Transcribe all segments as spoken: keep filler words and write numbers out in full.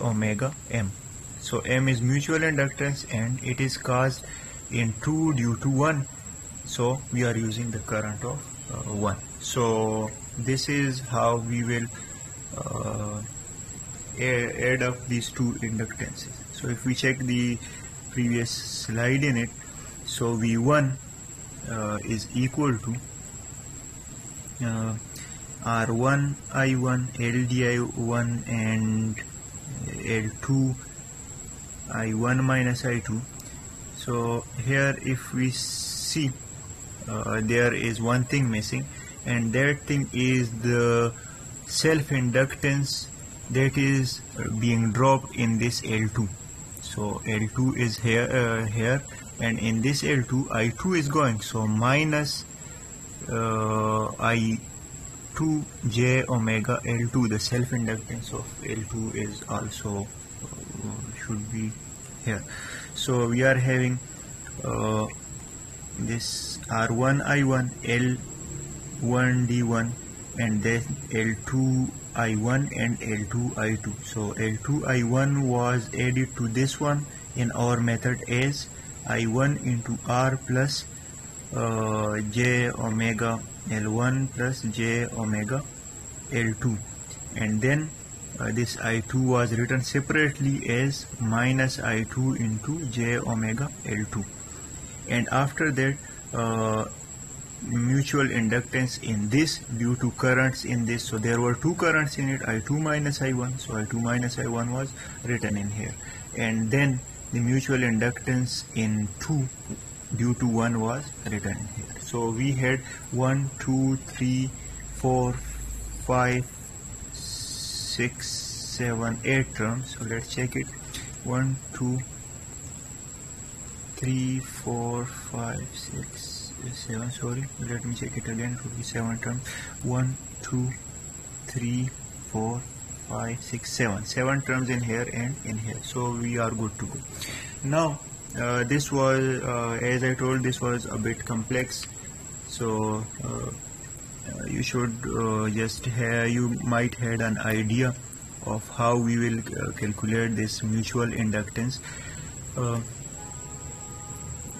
omega m. So m is mutual inductance and it is caused in two due to one, so we are using the current of uh, one. So this is how we will uh, add up these two inductances. So if we check the previous slide in it, so V one uh, is equal to uh, R one I one, L D I one and L two I one minus I two. So here if we see, uh, there is one thing missing, and that thing is the self-inductance that is being dropped in this L two. So L two is here uh, here and in this L two I two is going, so minus uh, I two j omega L two, the self-inductance of L two is also uh, should be here. So we are having uh, this R one I one, L one D one and then L two I one and L two I two. So L two I one was added to this one in our method as I one into R plus uh, j omega L one plus j omega L two, and then uh, this I two was written separately as minus I two into j omega L two, and after that uh, mutual inductance in this due to currents in this. So there were two currents in it, I two minus I one, so I two minus I one was written in here, and then the mutual inductance in two due to one was written in here. So we had one, two, three, four, five, six, seven, eight terms. So let's check it. One, two, three, four, five, six, seven, sorry, let me check it again, it would be seven terms. One, two, three, four, five, six, seven, seven terms in here and in here. So we are good to go. Now uh, this was uh, as I told, this was a bit complex, so uh, you should uh, just have, you might had an idea of how we will uh, calculate this mutual inductance. uh,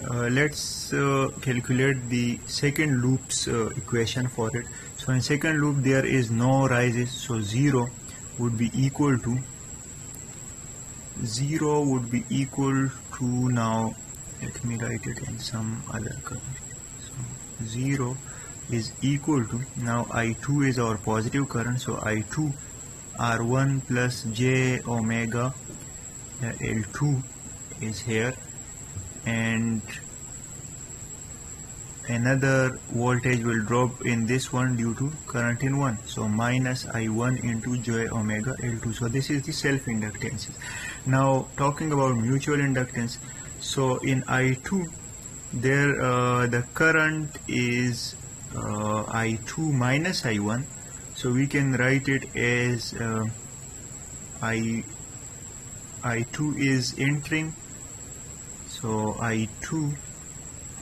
Uh, let's uh, calculate the second loop's uh, equation for it. So in second loop there is no rises, so zero would be equal to zero would be equal to, now let me write it in some other color. So zero is equal to, now I two is our positive current, so I two R one plus j omega uh, L two is here, and another voltage will drop in this one due to current in one, so minus I one into j omega L two. So this is the self inductance. Now talking about mutual inductance, so in I two there uh, the current is uh, I two minus I one, so we can write it as uh, I I2 is entering, so I two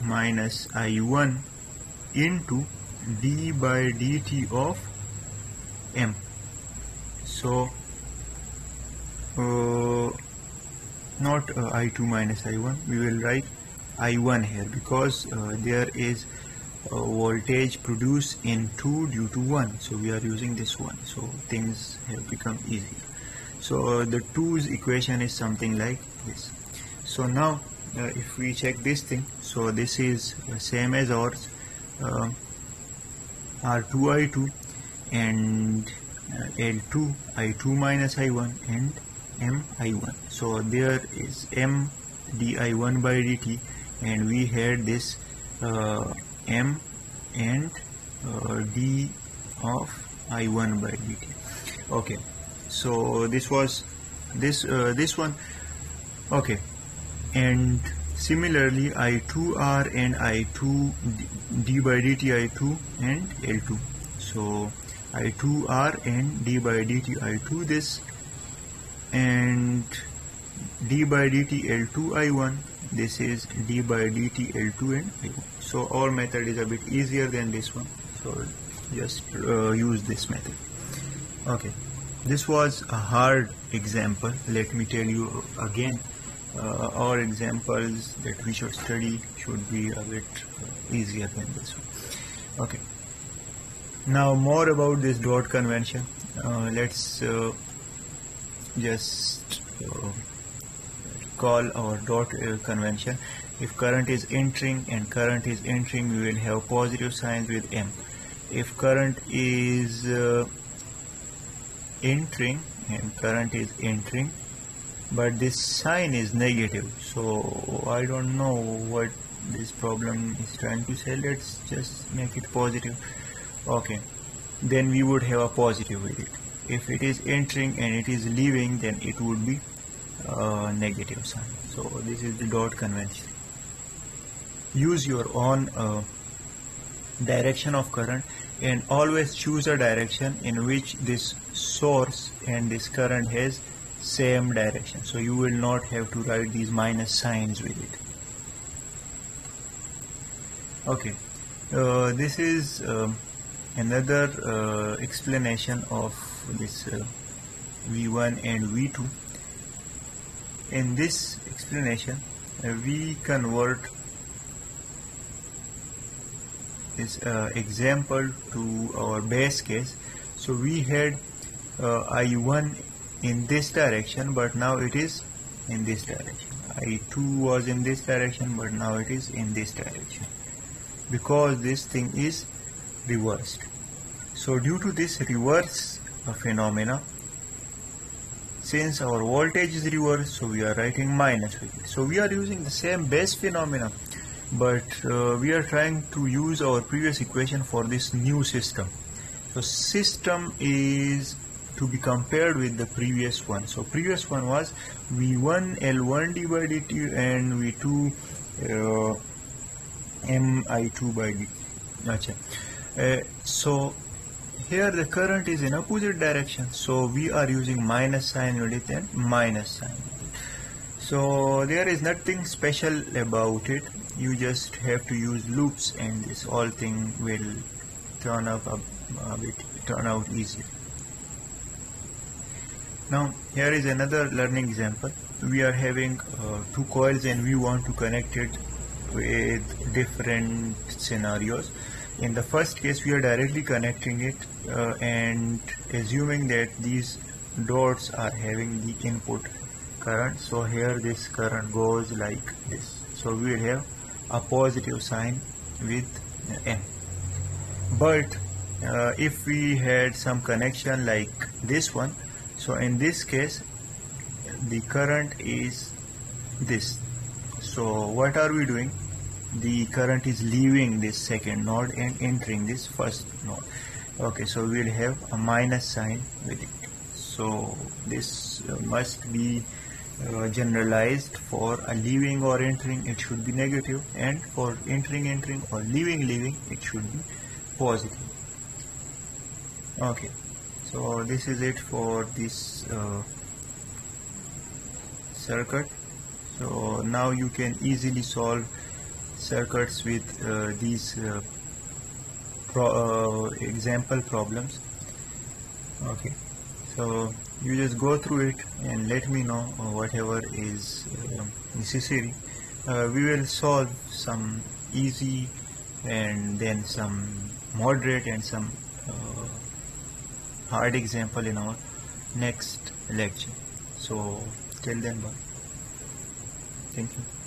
minus I one into d by dt of m. So uh, not uh, I two minus I one, we will write I one here because uh, there is a voltage produced in two due to one, so we are using this one, so things have become easier. So uh, the two's equation is something like this. So now Uh, if we check this thing, so this is uh, same as ours, uh, R two I two and uh, L two I two minus I one and M I one. So there is M d I one by dt, and we had this uh, M and uh, d of I one by dt. Okay, so this was this uh, this one. Okay, and similarly I two R and I two d by dt I two and L two. So I two R and d by dt I two this, and d by dt L two I one, this is d by dt L two and I one. So our method is a bit easier than this one, so just uh, use this method. Okay, This was a hard example. Let me tell you again, uh, our examples that we should study should be a bit easier than this one. Okay. Now more about this dot convention. Uh, let's uh, just uh, call our dot uh, convention. If current is entering and current is entering, we will have positive signs with M. If current is uh, entering and current is entering, but this sign is negative, so I don't know what this problem is trying to say. Let's just make it positive. Okay, then we would have a positive with it. If it is entering and it is leaving, then it would be a negative sign. So this is the dot convention. Use your own uh, direction of current, and always choose a direction in which this source and this current has same direction, so you will not have to write these minus signs with it. Okay, uh, this is uh, another uh, explanation of this uh, V one and V two. In this explanation, uh, we convert this uh, example to our base case. So we had uh, I one in this direction, but now it is in this direction. I two was in this direction, but now it is in this direction, because this thing is reversed. So due to this reverse phenomena, since our voltage is reversed, so we are writing minus with it. So we are using the same base phenomena, but uh, we are trying to use our previous equation for this new system. So system is to be compared with the previous one. So previous one was V one L one d by dt and V two uh, M I two by dt. Achha. Uh, so here the current is in opposite direction, so we are using minus sign with it and minus sign. So there is nothing special about it. You just have to use loops, and this whole thing will turn up a, a bit, turn out easier. Now here is another learning example. We are having uh, two coils, and we want to connect it with different scenarios. In the first case, we are directly connecting it uh, and assuming that these dots are having the input current. So here this current goes like this, so we will have a positive sign with M. But uh, if we had some connection like this one, so in this case the current is this. So what are we doing? The current is leaving this second node and entering this first node. Okay, so we will have a minus sign with it. So this uh, must be Uh, generalized. For a leaving or entering, it should be negative, and for entering entering or leaving leaving, it should be positive. Okay, so this is it for this uh, circuit. So now you can easily solve circuits with uh, these uh, pro uh, example problems. Okay, so you just go through it and let me know whatever is uh, necessary. Uh, we will solve some easy, and then some moderate, and some uh, hard example in our next lecture. So till then, bye. Thank you.